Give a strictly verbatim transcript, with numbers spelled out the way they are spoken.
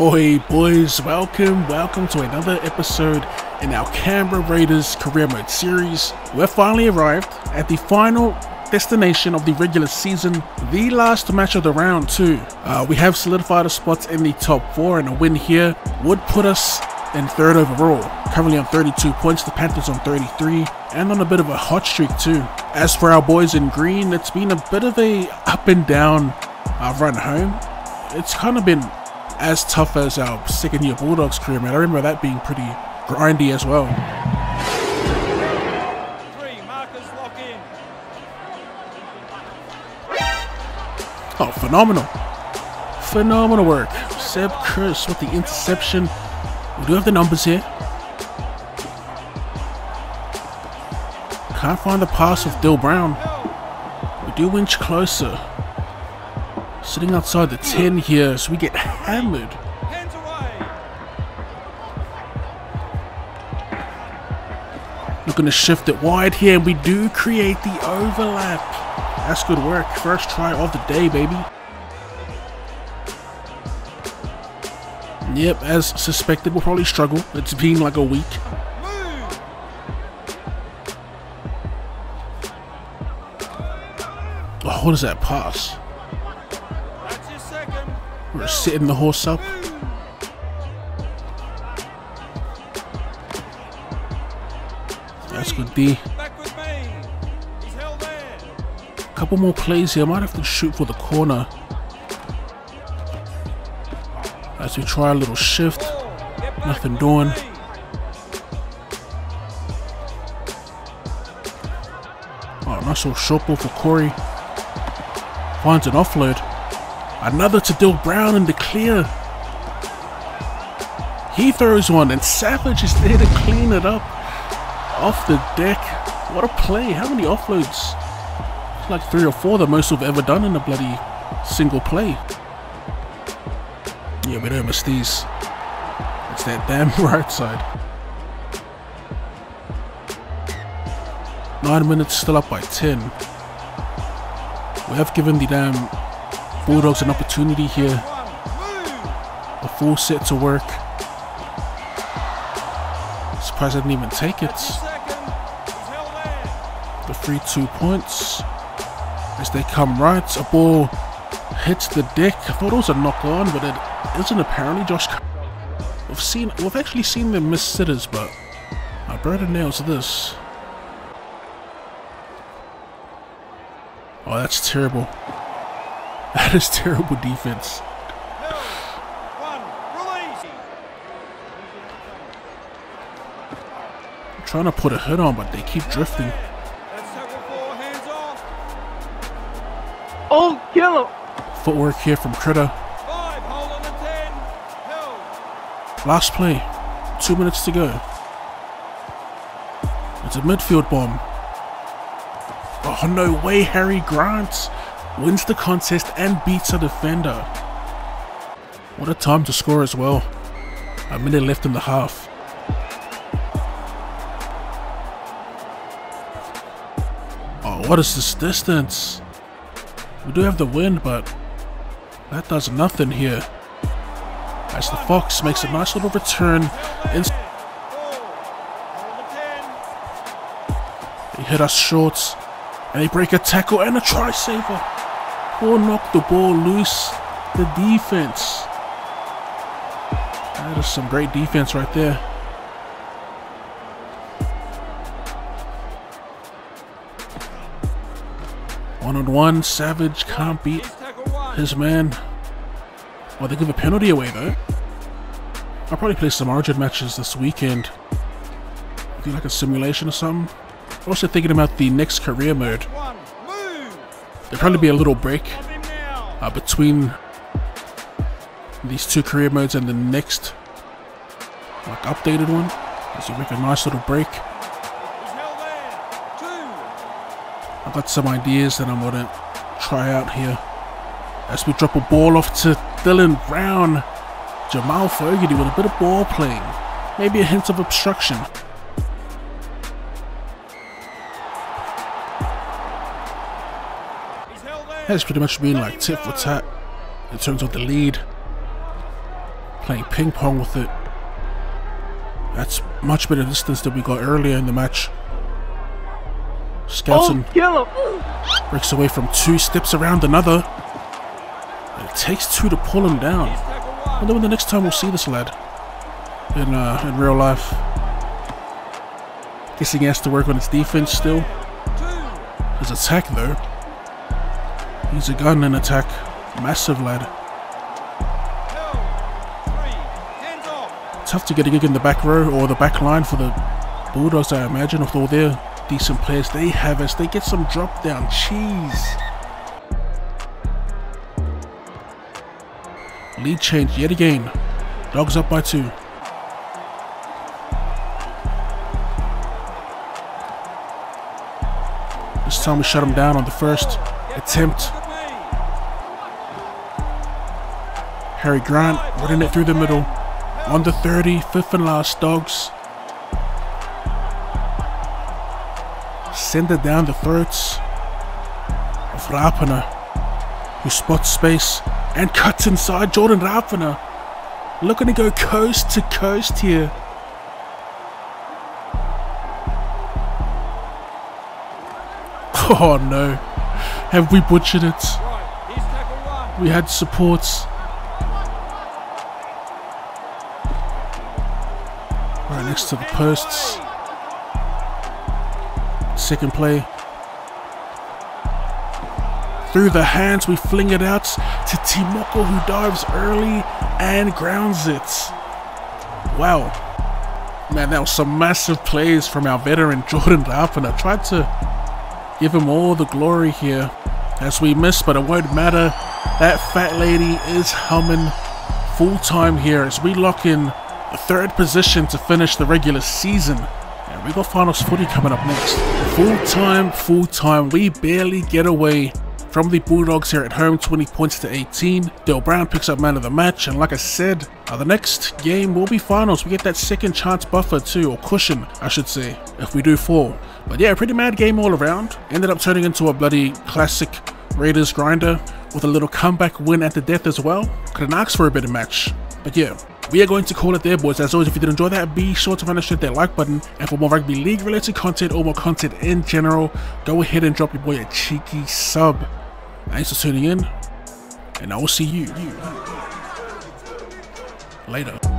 Oi boys, welcome, welcome to another episode in our Canberra Raiders career mode series. We've finally arrived at the final destination of the regular season, the last match of the round too. Uh, we have solidified our spots in the top four, and a win here would put us in third overall. Currently on thirty-two points, the Panthers on thirty-three, and on a bit of a hot streak too. As for our boys in green, it's been a bit of a up and down uh, run home. It's kind of been as tough as our second year Bulldogs career, man. I remember that being pretty grindy as well. Three markers lock in. Oh, phenomenal. Phenomenal work. Seb Chris with the interception. We do have the numbers here. Can't find the pass of Dil Brown. We do inch closer. Sitting outside the ten here, so we get hammered. Hands away. Looking to shift it wide here, and we do create the overlap. That's good work. First try of the day, baby. Yep, as suspected, we'll probably struggle. It's been like a week. Oh, what is that pass? We're setting the horse up. That's good D. Couple more plays here. I might have to shoot for the corner. As we try a little shift. Nothing doing. Oh, nice little short ball for Corey. Finds an offload. Another to Dil Brown in the clear. He throws one, and Savage is there to clean it up. Off the deck. What a play. How many offloads? It's like three or four the most we've ever done in a bloody single play. Yeah, we don't miss these. It's that damn right side. Nine minutes, still up by ten. We have given the damn Bulldogs an opportunity here. A full set to work. Surprised I didn't even take it. The free two points. As they come right, a ball hits the deck. I thought it was a knock on, but it isn't apparently. Josh Coe. We've seen, we've actually seen them miss sitters, but my brother nails this. Oh, that's terrible. That is terrible defense. I'm trying to put a hit on, but they keep drifting. Oh, kill him! Footwork here from Critter. Last play. Two minutes to go. It's a midfield bomb. Oh, no way, Harry Grant wins the contest and beats a defender. What a time to score as well. A minute left in the half. Oh, what is this distance? We do have the wind, but that does nothing here. As the Fox makes a nice little return. They hit us short, and they break a tackle and a try saver. Or knock the ball loose. The defense. That is some great defense right there. One on one, Savage can't beat his man. Well, they give a penalty away though. I'll probably play some Origin matches this weekend. Do like a simulation or something. Also thinking about the next career mode. There'll probably be a little break uh, between these two career modes and the next like updated one. So make a nice little break. I've got some ideas that I'm gonna try out here. As we drop a ball off to Dylan Brown. Jamal Fogarty with a bit of ball playing. Maybe a hint of obstruction. Has pretty much been like tit for tat in terms of the lead. play ping pong with it. That's much better distance than we got earlier in the match. Skelton oh, breaks away from two, steps around another. And it takes two to pull him down. I wonder when the next time we'll see this lad in uh, in real life. Guessing he has to work on his defense still. His attack though. He's a gun in attack. Massive lad. Tough to get a gig in the back row or the back line for the Bulldogs, I imagine, with all their decent players they have as they get some drop down. Jeez. Lead change yet again. Dogs up by two. This time we shut him down on the first attempt. Harry Grant running it through the middle. On the thirty, fifth and last, Dogs. Send it down the throats of Rapuna, who spots space and cuts inside. Jordan Rapana looking to go coast to coast here. Oh no, have we butchered it? We had supports. Right next to the posts. Second play. Through the hands, we fling it out to Timoko, who dives early and grounds it. Wow. Man, that was some massive plays from our veteran Jordan Rapana. Tried to give him all the glory here as we missed, but it won't matter. That fat lady is humming full time here as we lock in a third position to finish the regular season, and we got finals footy coming up next. Full-time, full-time, we barely get away from the Bulldogs here at home, twenty points to eighteen. Del Brown picks up man of the match, and like I said, uh, the next game will be finals. We get that second chance buffer too, or cushion, I should say, if we do fall. But yeah, pretty mad game all around. Ended up turning into a bloody classic Raiders grinder with a little comeback win at the death as well. Couldn't ask for a better match, but yeah. We are going to call it there, boys. As always, if you did enjoy that, be sure to smash that like button. And for more rugby league related content or more content in general, go ahead and drop your boy a cheeky sub. Thanks for tuning in, and I will see you later.